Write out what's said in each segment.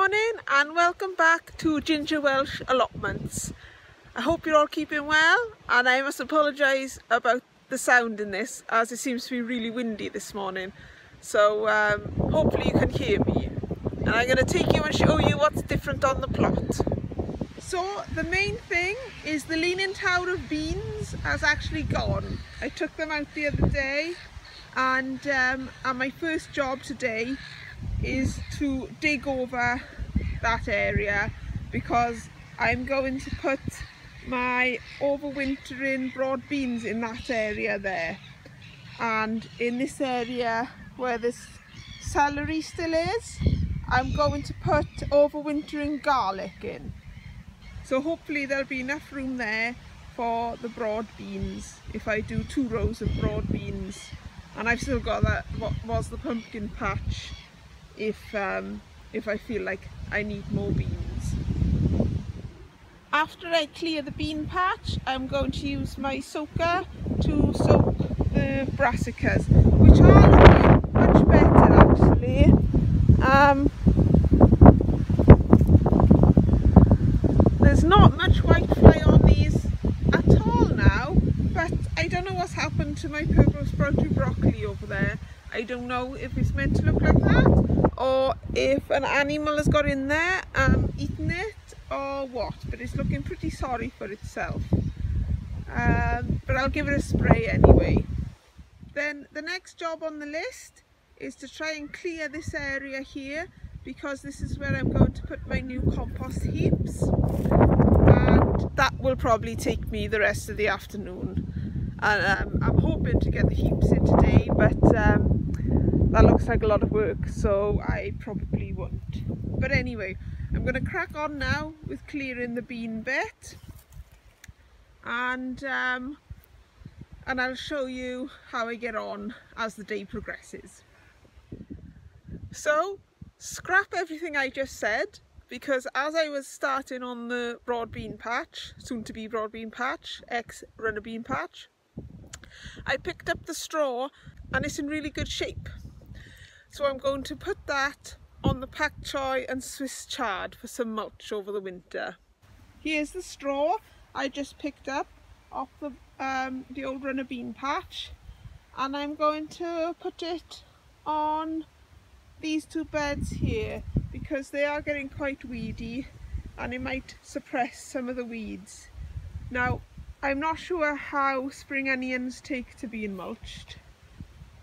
Morning and welcome back to Ginger Welsh Allotments. I hope you're all keeping well, and I must apologise about the sound in this as it seems to be really windy this morning, so hopefully you can hear me. And I'm going to take you and show you what's different on the plot. So the main thing is the leaning tower of beans has actually gone. I took them out the other day, and my first job today is to dig over that area because I'm going to put my overwintering broad beans in that area there, and in this area where this celery still is, I'm going to put overwintering garlic in. So hopefully there'll be enough room there for the broad beans if I do two rows of broad beans. And I've still got that what was the pumpkin patch if I feel like I need more beans. After I clear the bean patch, I'm going to use my soaker to soak the brassicas, which are looking much better actually. There's not much whitefly on these at all now, but I don't know what's happened to my purple sprouted broccoli over there. I don't know if it's meant to look like that, or if an animal has got in there and eaten it, or what, but it's looking pretty sorry for itself. But I'll give it a spray anyway. Then the next job on the list is to try and clear this area here, because this is where I'm going to put my new compost heaps, and that will probably take me the rest of the afternoon. And I'm hoping to get the heaps in today, but that looks like a lot of work, so I probably won't. But anyway, I'm going to crack on now with clearing the bean bit, and I'll show you how I get on as the day progresses. So scrap everything I just said, because as I was starting on the broad bean patch, soon to be broad bean patch, ex runner bean patch, I picked up the straw and it's in really good shape. So I'm going to put that on the pak choy and Swiss chard for some mulch over the winter. Here's the straw I just picked up off the old runner bean patch, and I'm going to put it on these two beds here because they are getting quite weedy and it might suppress some of the weeds. Now, I'm not sure how spring onions take to being mulched,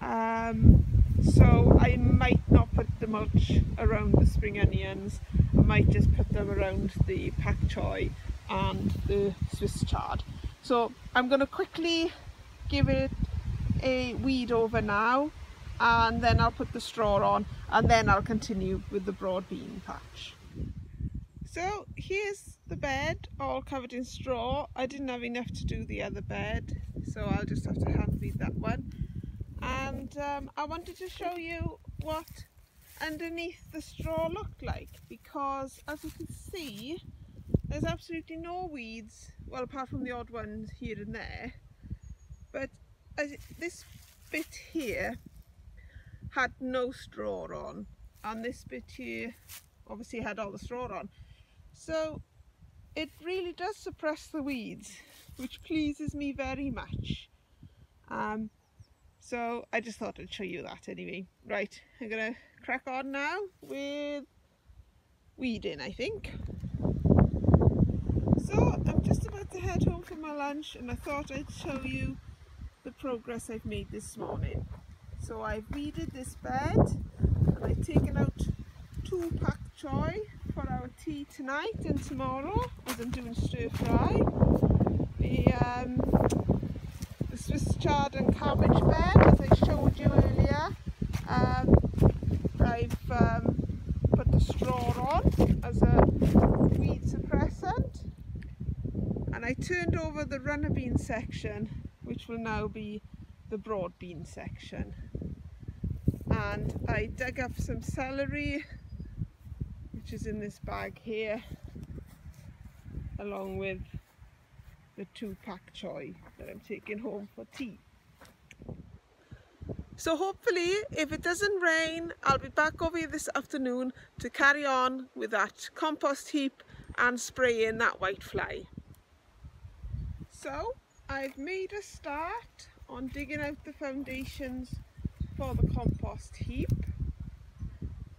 so I might not put the mulch around the spring onions. I might just put them around the pak choy and the Swiss chard. So I'm going to quickly give it a weed over now, and then I'll put the straw on, and then I'll continue with the broad bean patch. So here's the bed all covered in straw. I didn't have enough to do the other bed, so I'll just have to hand weed that one. And I wanted to show you what underneath the straw looked like, because as you can see, there's absolutely no weeds, well, apart from the odd ones here and there. But this bit here had no straw on, and this bit here obviously had all the straw on. So it really does suppress the weeds, which pleases me very much. So I just thought I'd show you that anyway. Right, I'm gonna crack on now with weeding, I think. So I'm just about to head home for my lunch, and I thought I'd show you the progress I've made this morning. So I've weeded this bed, and I've taken out two pak choy for our tea tonight and tomorrow, as I'm doing stir fry. The Swiss chard and cabbage bed, as I showed you earlier, I've put the straw on as a weed suppressant. And I turned over the runner bean section, which will now be the broad bean section. And I dug up some celery, which is in this bag here, along with the two pak choy that I'm taking home for tea. So hopefully if it doesn't rain, I'll be back over here this afternoon to carry on with that compost heap and spray in that whitefly. So I've made a start on digging out the foundations for the compost heap,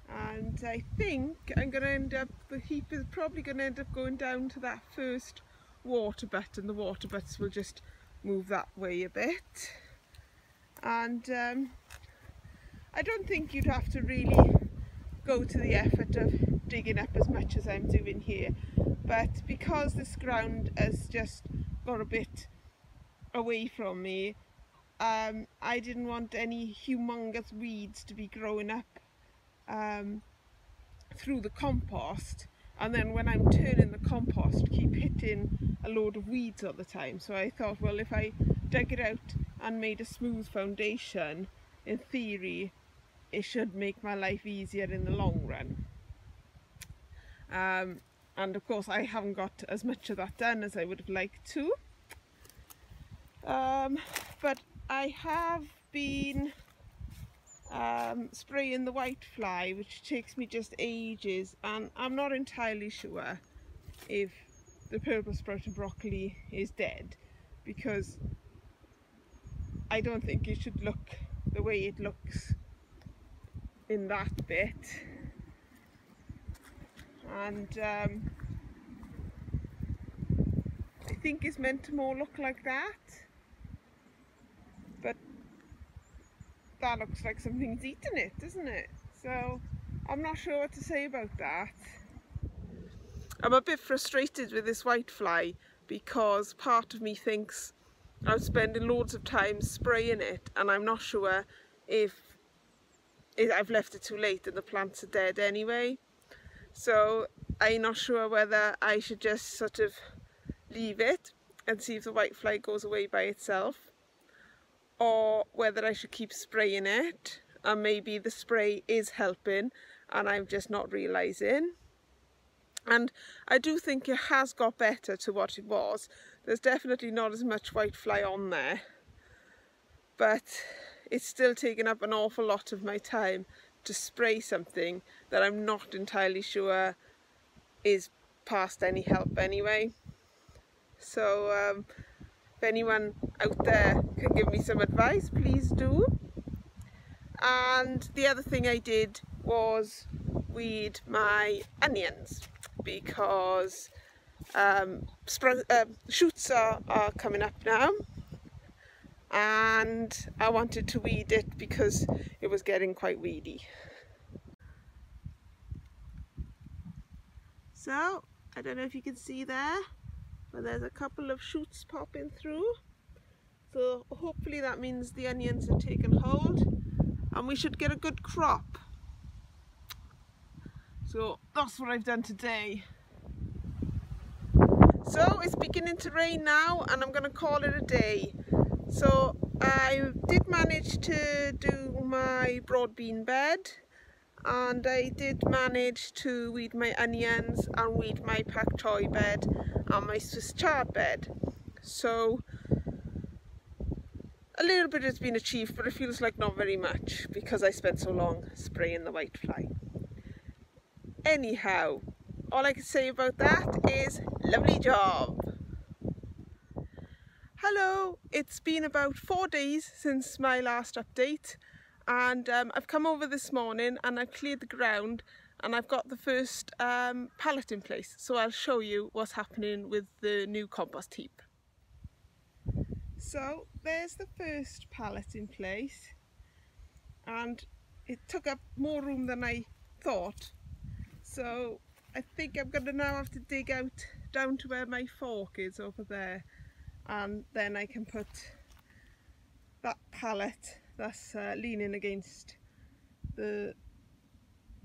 and I think I'm going to end up, the heap is probably going to end up going down to that first water butt, and the water butts will just move that way a bit. And I don't think you'd have to really go to the effort of digging up as much as I'm doing here, but because this ground has just got a bit away from me, I didn't want any humongous weeds to be growing up through the compost, and then when I'm turning the compost keep hitting a load of weeds all the time. So I thought, well, if I dug it out and made a smooth foundation, in theory it should make my life easier in the long run. And of course I haven't got as much of that done as I would have liked to, but I have been spraying the whitefly, which takes me just ages, and I'm not entirely sure if the purple sprouting broccoli is dead, because I don't think it should look the way it looks in that bit. And I think it's meant to more look like that, but that looks like something's eaten it, doesn't it? So I'm not sure what to say about that. I'm a bit frustrated with this whitefly because part of me thinks I'm spending loads of time spraying it, and I'm not sure if I've left it too late and the plants are dead anyway. So I'm not sure whether I should just sort of leave it and see if the whitefly goes away by itself, or whether I should keep spraying it, and maybe the spray is helping and I'm just not realising. And I do think it has got better to what it was. There's definitely not as much whitefly on there, but it's still taking up an awful lot of my time to spray something that I'm not entirely sure is past any help anyway. So if anyone out there could give me some advice, please do. And the other thing I did was weed my onions, because shoots are coming up now, and I wanted to weed it because it was getting quite weedy. So I don't know if you can see there, but there's a couple of shoots popping through, so hopefully that means the onions have taken hold and we should get a good crop. So that's what I've done today. So it's beginning to rain now and I'm going to call it a day. So I did manage to do my broad bean bed, and I did manage to weed my onions and weed my pak choi bed and my Swiss chard bed. So a little bit has been achieved, but it feels like not very much because I spent so long spraying the whitefly. Anyhow, all I can say about that is lovely job. Hello, it's been about 4 days since my last update, and I've come over this morning and I've cleared the ground and I've got the first pallet in place, so I'll show you what's happening with the new compost heap. So there's the first pallet in place, and it took up more room than I thought, so I think I'm going to now have to dig out down to where my fork is over there, and then I can put that pallet that's leaning against the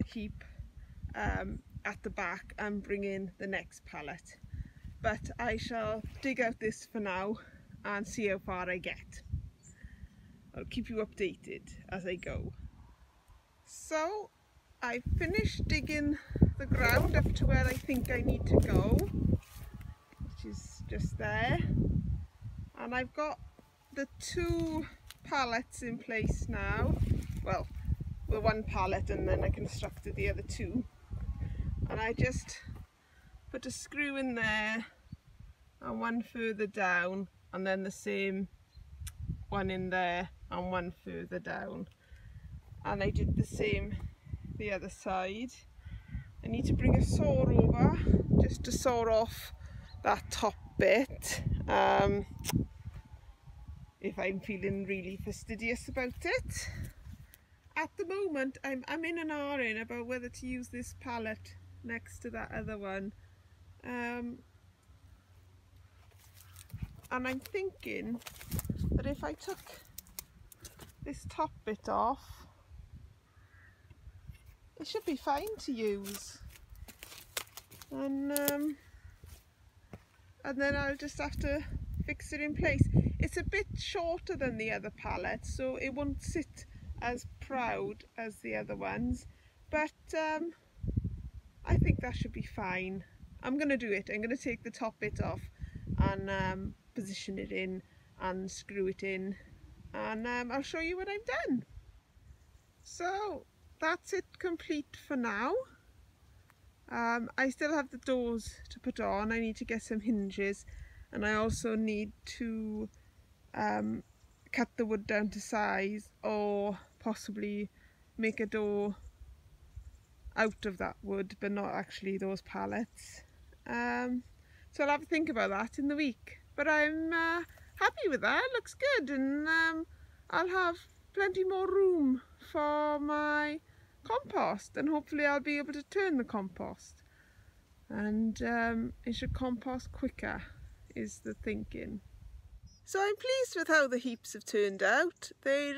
heap at the back and bring in the next pallet. But I shall dig out this for now and see how far I get. I'll keep you updated as I go. So I finished digging the ground up to where I think I need to go, which is just there. And I've got the two pallets in place now. Well, the one pallet, and then I constructed the other two. And I just put a screw in there and one further down, and then the same one in there and one further down. And I did the same the other side. I need to bring a saw over just to saw off that top bit, if I'm feeling really fastidious about it. At the moment I'm in an ahhing about whether to use this pallet next to that other one, and I'm thinking that if I took this top bit off, it should be fine to use, and then I'll just have to fix it in place. It's a bit shorter than the other pallet, so it won't sit as proud as the other ones, but I think that should be fine. I'm going to do it. I'm going to take the top bit off and position it in and screw it in, and I'll show you when I'm done. So that's it complete for now. I still have the doors to put on. I need to get some hinges, and I also need to cut the wood down to size, or possibly make a door out of that wood, but not actually those pallets. So I'll have to think about that in the week, but I'm happy with that. It looks good, and I'll have plenty more room for my compost, and hopefully I'll be able to turn the compost, and it should compost quicker is the thinking. So I'm pleased with how the heaps have turned out. They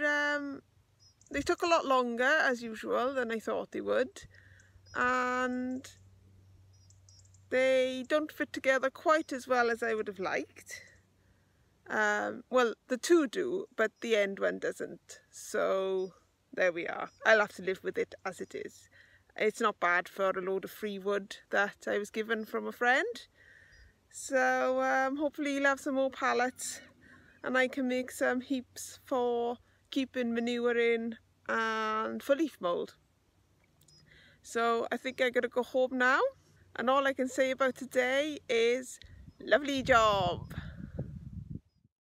took a lot longer as usual than I thought they would, and they don't fit together quite as well as I would have liked. Well, the two do, but the end one doesn't, so there we are. I'll have to live with it as it is. It's not bad for a load of free wood that I was given from a friend, so hopefully you'll have some more pallets, and I can make some heaps for keeping manure in and for leaf mould. So I think I'm going to go home now, and all I can say about today is lovely job.